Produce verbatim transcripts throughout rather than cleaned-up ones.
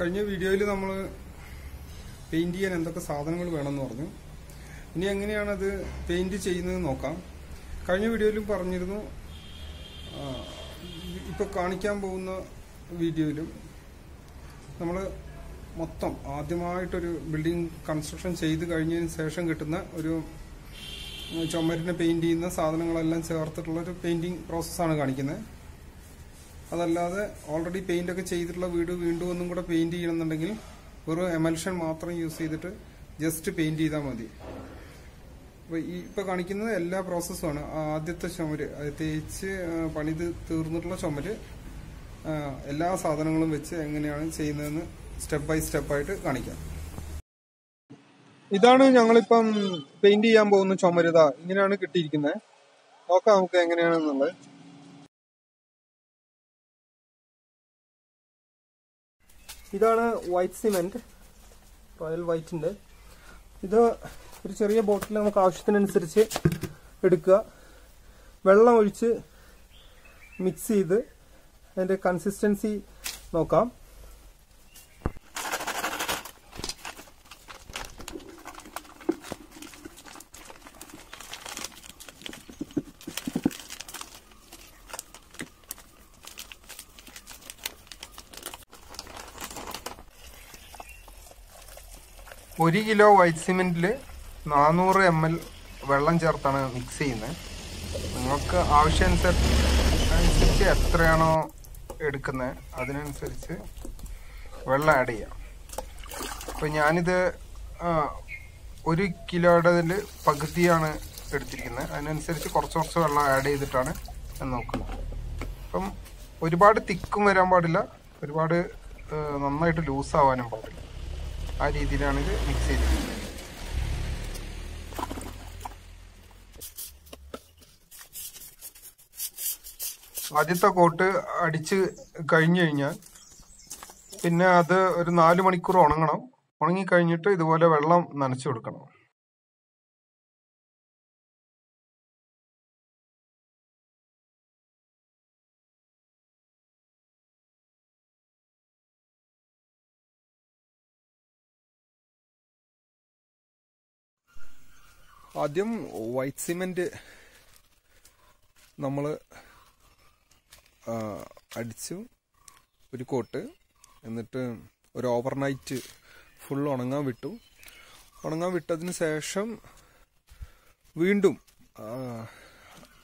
കഴിഞ്ഞ വീഡിയോയിൽ നമ്മൾ പെയിന്റ് ചെയ്യാൻ എന്തൊക്കെ സാധനങ്ങൾ വേണമെന്ന് പറഞ്ഞു. ഇനി എങ്ങനെയാണ് അത് പെയിന്റ് ചെയ്യുന്നത് നോക്കാം. കഴിഞ്ഞ വീഡിയോയിലും പറഞ്ഞിരുന്നു, ഇപ്പോൾ കാണിക്കാൻ പോകുന്ന വീഡിയോയിലും നമ്മൾ മൊത്തം ആദ്യമായിട്ടൊരു ബിൽഡിംഗ് കൺസ്ട്രക്ഷൻ ചെയ്ത് കഴിഞ്ഞതിന് ശേഷം കിട്ടുന്ന ഒരു ചുമരിനെ പെയിന്റ് ചെയ്യുന്ന സാധനങ്ങളെല്ലാം ചേർത്തിട്ടുള്ളൊരു പെയിന്റിങ് പ്രോസസ്സാണ് കാണിക്കുന്നത്. അതല്ലാതെ ഓൾറെഡി പെയിന്റൊക്കെ ചെയ്തിട്ടുള്ള വീട് വീണ്ടും ഒന്നും കൂടെ പെയിന്റ് ചെയ്യണമെന്നുണ്ടെങ്കിൽ ഒരു എമൽഷൻ മാത്രം യൂസ് ചെയ്തിട്ട് ജസ്റ്റ് പെയിന്റ് ചെയ്താൽ മതി. അപ്പോൾ ഈ ഇപ്പോൾ കാണിക്കുന്നത് എല്ലാ പ്രോസസ്സുമാണ്. ആദ്യത്തെ ചുമര്, അത് തേച്ച് പണിത് തീർന്നിട്ടുള്ള ചുമര് എല്ലാ സാധനങ്ങളും വെച്ച് എങ്ങനെയാണ് ചെയ്യുന്നതെന്ന് സ്റ്റെപ്പ് ബൈ സ്റ്റെപ്പായിട്ട് കാണിക്കാം. ഇതാണ് ഞങ്ങളിപ്പം പെയിന്റ് ചെയ്യാൻ പോകുന്ന ചുമരുത. ഇങ്ങനെയാണ് കിട്ടിയിരിക്കുന്നത്. നോക്കാം നമുക്ക് എങ്ങനെയാണെന്നുള്ളത്. ഇതാണ് വൈറ്റ് സിമെന്റ്, റോയൽ വൈറ്റിന്റെ. ഇത് ഒരു ചെറിയ ബോട്ടിൽ നമുക്ക് ആവശ്യത്തിനനുസരിച്ച് എടുക്കുക, വെള്ളം ഒഴിച്ച് മിക്സ് ചെയ്ത് അതിന്റെ കൺസിസ്റ്റൻസി നോക്കാം. ഒരു കിലോ വൈറ്റ് സിമെൻറ്റിൽ നാനൂറ് എം എൽ വെള്ളം ചേർത്താണ് മിക്സ് ചെയ്യുന്നത്. നിങ്ങൾക്ക് ആവശ്യമനുസരിച്ച് അനുസരിച്ച് എത്രയാണോ എടുക്കുന്നത് അതിനനുസരിച്ച് വെള്ളം ആഡ് ചെയ്യാം. അപ്പോൾ ഞാനിത് ഒരു കിലോയുടേതിൽ പകുതിയാണ് എടുത്തിരിക്കുന്നത്. അതിനനുസരിച്ച് കുറച്ച് കുറച്ച് വെള്ളം ആഡ് ചെയ്തിട്ടാണ് ഞാൻ നോക്കുന്നത്. അപ്പം ഒരുപാട് തിക്കും വരാൻ പാടില്ല, ഒരുപാട് നന്നായിട്ട് ലൂസാവാനും പാടില്ല. ആ രീതിയിലാണ് ഇത് മിക്സ് ചെയ്തിരിക്കുന്നത്. ആദ്യത്തെ കോട്ട് അടിച്ച് കഴിഞ്ഞു കഴിഞ്ഞാൽ പിന്നെ അത് ഒരു നാല് മണിക്കൂർ ഉണങ്ങണം. ഉണങ്ങി കഴിഞ്ഞിട്ട് ഇതുപോലെ വെള്ളം നനച്ചു കൊടുക്കണം. ആദ്യം വൈറ്റ് സിമെൻറ്റ് നമ്മൾ അടിച്ചു ഒരു കോട്ട്, എന്നിട്ട് ഒരു ഓവർനൈറ്റ് ഫുൾ ഉണങ്ങാൻ വിട്ടു. ഉണങ്ങാൻ വിട്ടതിന് ശേഷം വീണ്ടും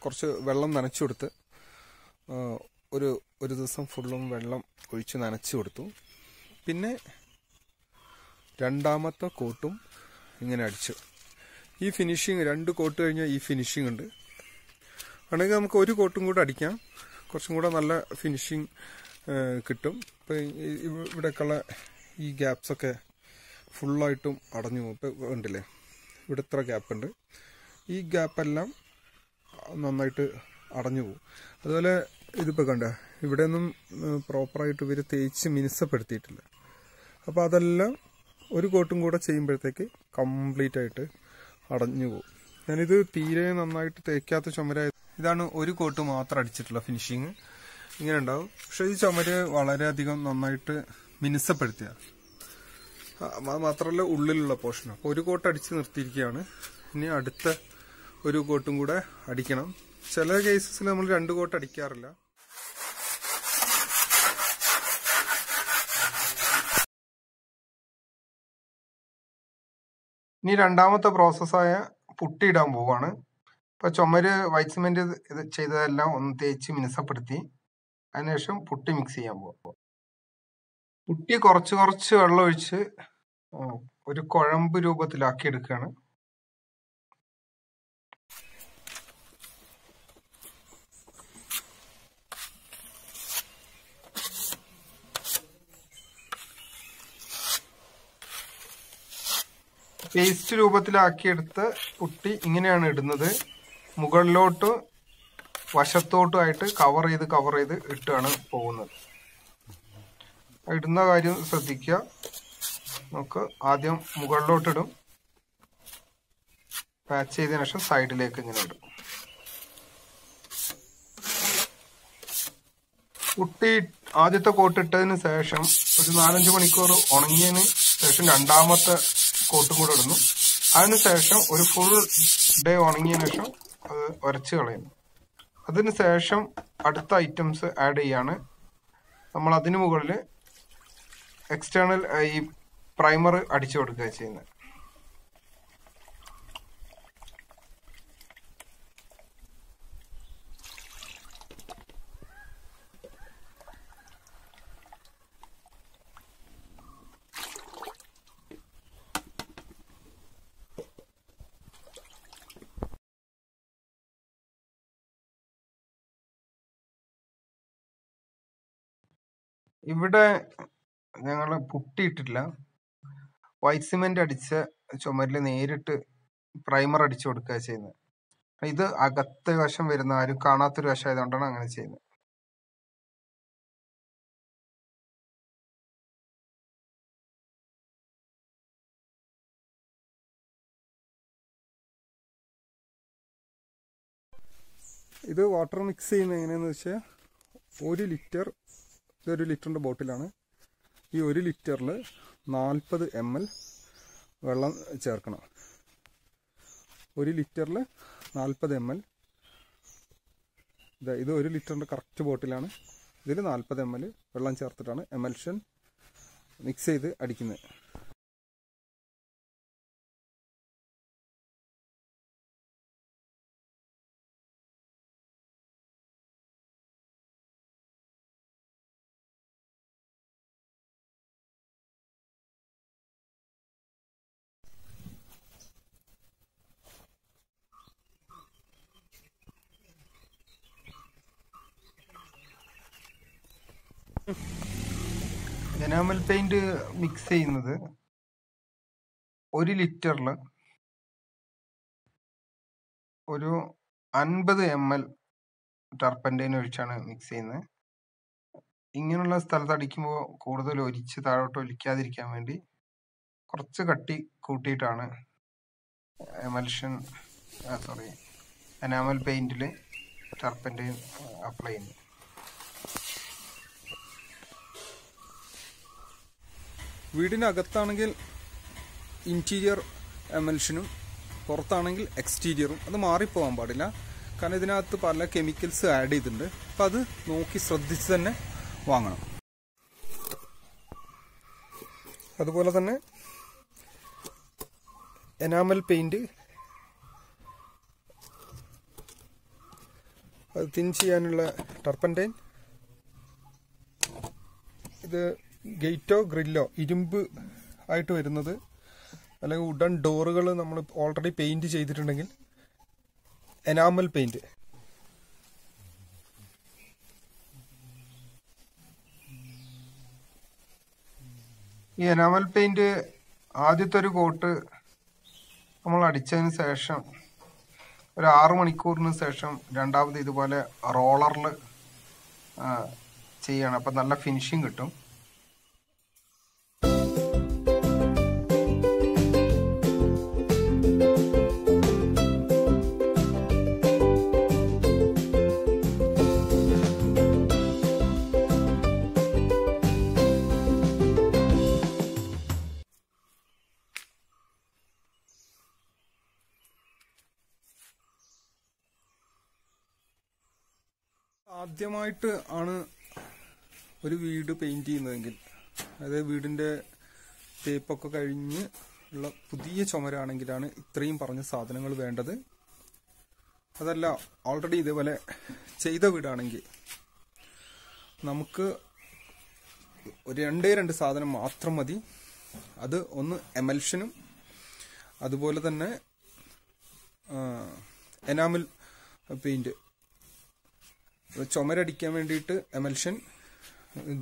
കുറച്ച് വെള്ളം നനച്ചു കൊടുത്ത് ഒരു ഒരു ദിവസം ഫുള്ളും വെള്ളം ഒഴിച്ച് നനച്ചു കൊടുത്തു. പിന്നെ രണ്ടാമത്തെ കോട്ടും ഇങ്ങനെ അടിച്ചു. ഈ ഫിനിഷിങ്, രണ്ട് കോട്ട് കഴിഞ്ഞാൽ ഈ ഫിനിഷിങ് ഉണ്ട്. ആണെങ്കിൽ നമുക്ക് ഒരു കോട്ടും കൂടെ അടിക്കാം, കുറച്ചും കൂടെ നല്ല ഫിനിഷിങ് കിട്ടും. ഇപ്പം ഇവിടെയൊക്കെയുള്ള ഈ ഗ്യാപ്സൊക്കെ ഫുള്ളായിട്ടും അടഞ്ഞു പോകും. ഇപ്പം ഉണ്ടല്ലേ, ഇവിടെ ഇത്ര ഗ്യാപ്പുണ്ട്, ഈ ഗ്യാപ്പെല്ലാം നന്നായിട്ട് അടഞ്ഞു പോകും. അതുപോലെ ഇതിപ്പോൾ കണ്ട, ഇവിടെയൊന്നും പ്രോപ്പറായിട്ട് ഇവർ തേച്ച് മിനുസപ്പെടുത്തിയിട്ടില്ല. അപ്പോൾ അതെല്ലാം ഒരു കോട്ടും കൂടെ ചെയ്യുമ്പോഴത്തേക്ക് കംപ്ലീറ്റ് ആയിട്ട് അടഞ്ഞു പോകും. ഞാനിത് തീരെ നന്നായിട്ട് തേക്കാത്ത ചുമരായ. ഇതാണ് ഒരു കോട്ട് മാത്രം അടിച്ചിട്ടുള്ള ഫിനിഷിങ്, ഇങ്ങനെ ഉണ്ടാവും. പക്ഷെ ഈ ചുമര് വളരെയധികം നന്നായിട്ട് മിനുസപ്പെടുത്തിയ, മാത്രമല്ല ഉള്ളിലുള്ള പോർഷൻ. അപ്പോൾ ഒരു കോട്ട് അടിച്ച് നിർത്തിയിരിക്കുകയാണ്. ഇനി അടുത്ത ഒരു കോട്ടും കൂടെ അടിക്കണം. ചില കേസസിൽ നമ്മൾ രണ്ട് കോട്ട് അടിക്കാറില്ല. ഇനി രണ്ടാമത്തെ പ്രോസസ്സായ പുട്ടിയിടാൻ പോവുകയാണ്. അപ്പോൾ ചുമര് വൈറ്റ് സിമെൻറ്റ് ഇത് ചെയ്തതെല്ലാം ഒന്ന് തേച്ച് മിനുസപ്പെടുത്തി അതിനുശേഷം പുട്ടി മിക്സ് ചെയ്യാൻ പോകും. പുട്ടി കുറച്ച് കുറച്ച് വെള്ളം ഒഴിച്ച് ഒരു കുഴമ്പ് രൂപത്തിലാക്കി എടുക്കുകയാണ്. പേസ്റ്റ് രൂപത്തിലാക്കിയെടുത്ത് പുട്ടി ഇങ്ങനെയാണ് ഇടുന്നത്. മുകളിലോട്ട് വശത്തോട്ടുമായിട്ട് കവർ ചെയ്ത് കവർ ചെയ്ത് ഇട്ടാണ് പോകുന്നത്. ഇടുന്ന കാര്യം ശ്രദ്ധിക്കുക. നമുക്ക് ആദ്യം മുകളിലോട്ടിടും, പാച്ച് ചെയ്തതിനു ശേഷം സൈഡിലേക്ക് ഇങ്ങനെ ഇടും. പുട്ടി ആദ്യത്തെ കോട്ട് ഇട്ടതിന് ശേഷം ഒരു നാലഞ്ച് മണിക്കൂർ ഉണങ്ങിയതിന് ശേഷം രണ്ടാമത്തെ കോട്ടും കൂടെ ഇടുന്നു. അതിനുശേഷം ഒരു ഫുൾ ഡേ ഉണങ്ങിയതിന് ശേഷം അത് ഉരച്ച് കളയുന്നു. അതിന് ശേഷം അടുത്ത ഐറ്റംസ് ആഡ് ചെയ്യാണ്. നമ്മൾ അതിന് മുകളിൽ എക്സ്റ്റേണൽ ഈ പ്രൈമർ അടിച്ചു കൊടുക്കുക ചെയ്യുന്നത്. ഇവിടെ ഞങ്ങൾ പുട്ടിയിട്ടില്ല, വൈറ്റ് സിമെന്റ് അടിച്ച ചുമരിൽ നേരിട്ട് പ്രൈമർ അടിച്ചു കൊടുക്കുക ചെയ്യുന്നത്. ഇത് അകത്തെ വശം വരുന്ന ആരും കാണാത്തൊരു വശം ആയതുകൊണ്ടാണ് അങ്ങനെ ചെയ്യുന്നത്. ഇത് വാട്ടർ മിക്സ് ചെയ്യുന്നത് എങ്ങനെയാണെന്ന് വെച്ചാൽ, ഒരു ലിറ്റർ ഇതൊരു ലിറ്ററിൻ്റെ ബോട്ടിലാണ്. ഈ ഒരു ലിറ്ററിൽ നാൽപ്പത് എം എൽ വെള്ളം ചേർക്കണം. ഒരു ലിറ്ററിൽ നാൽപ്പത് എം എൽ ഇത് ഒരു ലിറ്ററിൻ്റെ കറക്റ്റ് ബോട്ടിലാണ്. ഇതിൽ നാൽപ്പത് എം എൽ വെള്ളം ചേർത്തിട്ടാണ് എമൽഷൻ മിക്സ് ചെയ്ത് അടിക്കുന്നത്. എനാമൽ പെയിന്റ് മിക്സ് ചെയ്യുന്നത് ഒരു ലിറ്ററിൽ ഒരു അൻപത് എം എൽ ടർപ്പൻ്റൈൻ ഒഴിച്ചാണ് മിക്സ് ചെയ്യുന്നത്. ഇങ്ങനെയുള്ള സ്ഥലത്ത് അടിക്കുമ്പോൾ കൂടുതൽ ഒലിച്ച് താഴോട്ട് ഒലിക്കാതിരിക്കാൻ വേണ്ടി കുറച്ച് കട്ടി കൂട്ടിയിട്ടാണ് എമൽഷൻ സോറി എനാമൽ പെയിന്റിൽ ടർപ്പൻ്റൈൻ അപ്ലൈ ചെയ്യുന്നത്. വീടിനകത്താണെങ്കിൽ ഇൻറ്റീരിയർ എമൽഷനും പുറത്താണെങ്കിൽ എക്സ്റ്റീരിയറും, അത് മാറിപ്പോകാൻ പാടില്ല. കാരണം ഇതിനകത്ത് പല കെമിക്കൽസ് ആഡ് ചെയ്തിട്ടുണ്ട്. അപ്പം അത് നോക്കി ശ്രദ്ധിച്ച് തന്നെ വാങ്ങണം. അതുപോലെ തന്നെ എനാമൽ പെയിൻറ് അത് തിൻ ചെയ്യാനുള്ള ടർപ്പൻ്റൈൻ, ഇത് ഗേറ്റോ ഗ്രില്ലോ ഇരുമ്പ് ആയിട്ട് വരുന്നത്, അല്ലെങ്കിൽ ഉഡൻ ഡോറുകൾ നമ്മൾ ഓൾറെഡി പെയിൻറ് ചെയ്തിട്ടുണ്ടെങ്കിൽ എനാമൽ പെയിൻറ്. ഈ എനാമൽ പെയിൻറ് ആദ്യത്തെ ഒരു കോട്ട് നമ്മൾ അടിച്ചതിന് ശേഷം ഒരു ആറ് മണിക്കൂറിന് ശേഷം രണ്ടാമത് ഇതുപോലെ റോളറിൽ ചെയ്യണം. അപ്പം നല്ല ഫിനിഷിങ് കിട്ടും. ആദ്യമായിട്ട് ആണ് ഒരു വീട് പെയിൻറ് ചെയ്യുന്നതെങ്കിൽ, അതായത് വീടിൻ്റെ തേപ്പൊക്കെ കഴിഞ്ഞ് ഉള്ള പുതിയ ചുമരാണെങ്കിലാണ് ഇത്രയും പറഞ്ഞ സാധനങ്ങൾ വേണ്ടത്. അതല്ല, ഓൾറെഡി ഇതേപോലെ ചെയ്ത വീടാണെങ്കിൽ നമുക്ക് രണ്ടേ രണ്ട് സാധനം മാത്രം മതി. അത് ഒന്ന് എമൽഷനും അതുപോലെ തന്നെ എനാമൽ പെയിൻറ്. ചുമരടിക്കാൻ വേണ്ടിയിട്ട് എമൽഷൻ,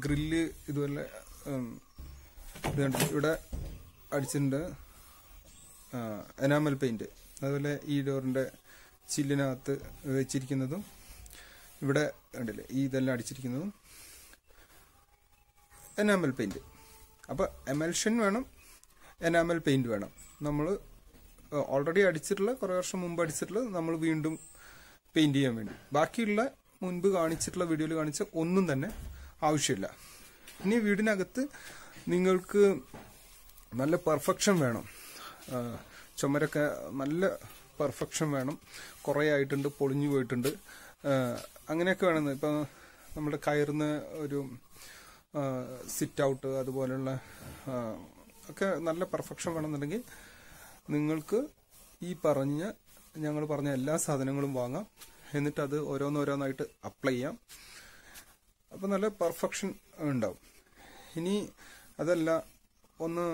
ഗ്രില്ല് ഇതുപോലെ ഇവിടെ അടിച്ചിട്ടുണ്ട് എനാമൽ പെയിൻറ്. അതുപോലെ ഈ ഡോറിൻ്റെ ചില്ലിനകത്ത് വെച്ചിരിക്കുന്നതും ഇവിടെ ഉണ്ടല്ലേ ഈ ഇതെല്ലാം അടിച്ചിരിക്കുന്നതും എനാമൽ പെയിൻറ്. അപ്പോൾ എമൽഷൻ വേണം, എനാമൽ പെയിൻറ് വേണം. നമ്മൾ ഓൾറെഡി അടിച്ചിട്ടുള്ള, കുറേ വർഷം മുമ്പ് അടിച്ചിട്ടുള്ള, നമ്മൾ വീണ്ടും പെയിൻറ് ചെയ്യാൻ വേണ്ടി ബാക്കിയുള്ള മുൻപ് കാണിച്ചിട്ടുള്ള വീഡിയോയിൽ കാണിച്ച ഒന്നും തന്നെ ആവശ്യമില്ല. ഇനി വീടിനകത്ത് നിങ്ങൾക്ക് നല്ല പെർഫെക്ഷൻ വേണം, ചുമരൊക്കെ നല്ല പെർഫെക്ഷൻ വേണം, കുറേ ആയിട്ടുണ്ട്, പൊളിഞ്ഞു പോയിട്ടുണ്ട്, അങ്ങനെയൊക്കെ വേണം. ഇപ്പം നമ്മൾ കയറുന്ന ഒരു സിറ്റ് ഔട്ട് അതുപോലെയുള്ള ഒക്കെ നല്ല പെർഫെക്ഷൻ വേണമെന്നുണ്ടെങ്കിൽ നിങ്ങൾക്ക് ഈ പറഞ്ഞ ഞങ്ങൾ പറഞ്ഞ എല്ലാ സാധനങ്ങളും വാങ്ങാം, എന്നിട്ട് അത് ഓരോന്നോരോന്നായിട്ട് അപ്ലൈ ചെയ്യാം. അപ്പം നല്ല പെർഫെക്ഷൻ ഉണ്ടാവും. ഇനി അതല്ല, ഒന്ന്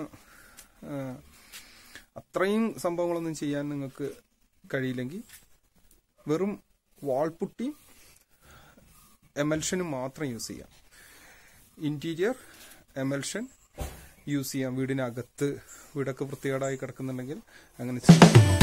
അത്രയും സംഭവങ്ങളൊന്നും ചെയ്യാൻ നിങ്ങൾക്ക് കഴിയില്ലെങ്കിൽ വെറും വാൾപുട്ടി എമൽഷനും മാത്രം യൂസ് ചെയ്യാം. ഇന്റീരിയർ എമൽഷൻ യൂസ് ചെയ്യാം വീടിനകത്ത്. വീടൊക്കെ വൃത്തികേടായി കിടക്കുന്നുണ്ടെങ്കിൽ അങ്ങനെ ചെയ്യാം.